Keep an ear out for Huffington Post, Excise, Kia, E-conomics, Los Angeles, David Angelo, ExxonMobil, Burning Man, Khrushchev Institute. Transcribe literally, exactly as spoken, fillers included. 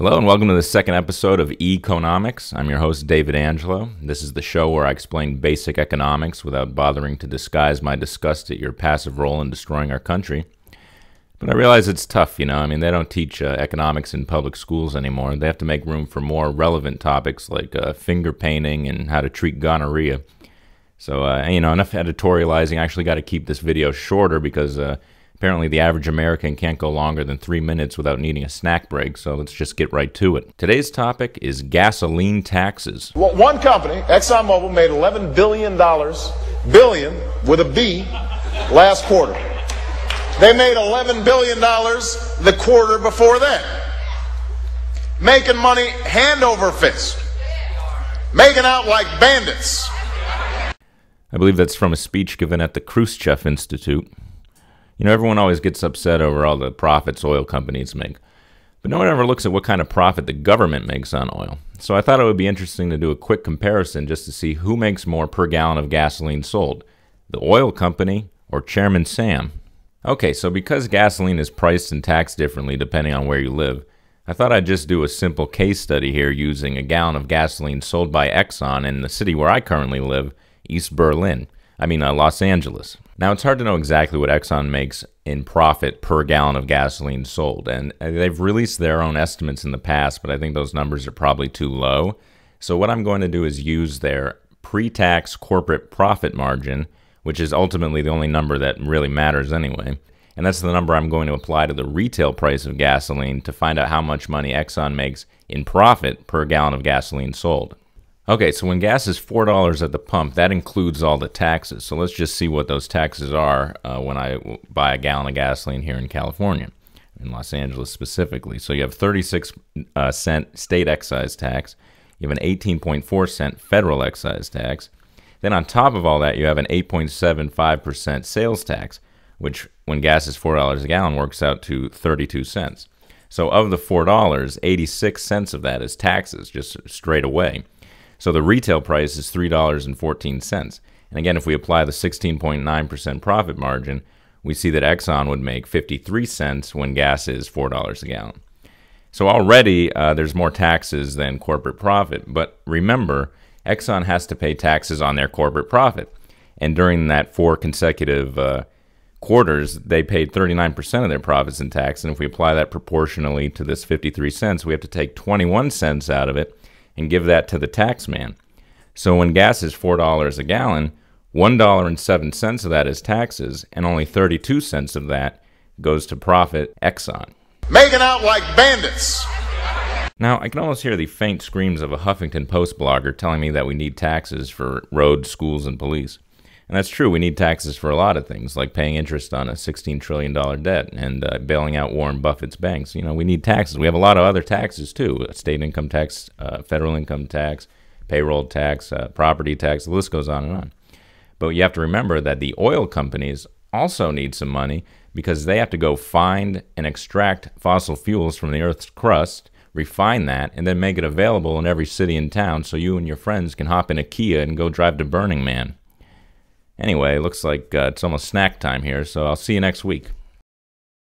Hello and welcome to the second episode of E-conomics. I'm your host, David Angelo. This is the show where I explain basic economics without bothering to disguise my disgust at your passive role in destroying our country. But I realize it's tough, you know. I mean, they don't teach uh, economics in public schools anymore. They have to make room for more relevant topics like uh, finger painting and how to treat gonorrhea. So, uh, you know, enough editorializing. I actually got to keep this video shorter because... Uh, Apparently, the average American can't go longer than three minutes without needing a snack break, so let's just get right to it. Today's topic is gasoline taxes. Well, one company, ExxonMobil, made eleven billion dollars, billion with a B, last quarter. They made eleven billion dollars the quarter before that. Making money hand over fist. Making out like bandits. I believe that's from a speech given at the Khrushchev Institute. You know, everyone always gets upset over all the profits oil companies make, but no one ever looks at what kind of profit the government makes on oil. So I thought it would be interesting to do a quick comparison just to see who makes more per gallon of gasoline sold, the oil company or Chairman Sam. Okay, so because gasoline is priced and taxed differently depending on where you live, I thought I'd just do a simple case study here using a gallon of gasoline sold by Exxon in the city where I currently live, East Berlin. I mean, uh, Los Angeles. Now, it's hard to know exactly what Exxon makes in profit per gallon of gasoline sold, and they've released their own estimates in the past, but I think those numbers are probably too low. So what I'm going to do is use their pre-tax corporate profit margin, which is ultimately the only number that really matters anyway, and that's the number I'm going to apply to the retail price of gasoline to find out how much money Exxon makes in profit per gallon of gasoline sold. Okay, so when gas is four dollars at the pump, that includes all the taxes. So let's just see what those taxes are uh, when I buy a gallon of gasoline here in California, in Los Angeles specifically. So you have thirty-six cent state excise tax. You have an eighteen point four cent federal excise tax. Then on top of all that, you have an eight point seven five percent sales tax, which when gas is four dollars a gallon works out to thirty-two cents. So of the four dollars, eighty-six cents of that is taxes just straight away. So the retail price is three dollars and fourteen cents. And again, if we apply the sixteen point nine percent profit margin, we see that Exxon would make fifty-three cents when gas is four dollars a gallon. So already uh, there's more taxes than corporate profit. But remember, Exxon has to pay taxes on their corporate profit. And during that four consecutive uh, quarters, they paid thirty-nine percent of their profits in tax. And if we apply that proportionally to this fifty-three cents, we have to take twenty-one cents out of it and give that to the tax man. So when gas is four dollars a gallon, one dollar and seven cents of that is taxes, and only thirty-two cents of that goes to profit Exxon. Making out like bandits! Now, I can almost hear the faint screams of a Huffington Post blogger telling me that we need taxes for roads, schools, and police. And that's true, we need taxes for a lot of things, like paying interest on a sixteen trillion dollar debt and uh, bailing out Warren Buffett's banks. You know, we need taxes. We have a lot of other taxes, too. State income tax, uh, federal income tax, payroll tax, uh, property tax, the list goes on and on. But you have to remember that the oil companies also need some money because they have to go find and extract fossil fuels from the Earth's crust, refine that, and then make it available in every city and town so you and your friends can hop in a Kia and go drive to Burning Man. Anyway, it looks like uh, it's almost snack time here, so I'll see you next week.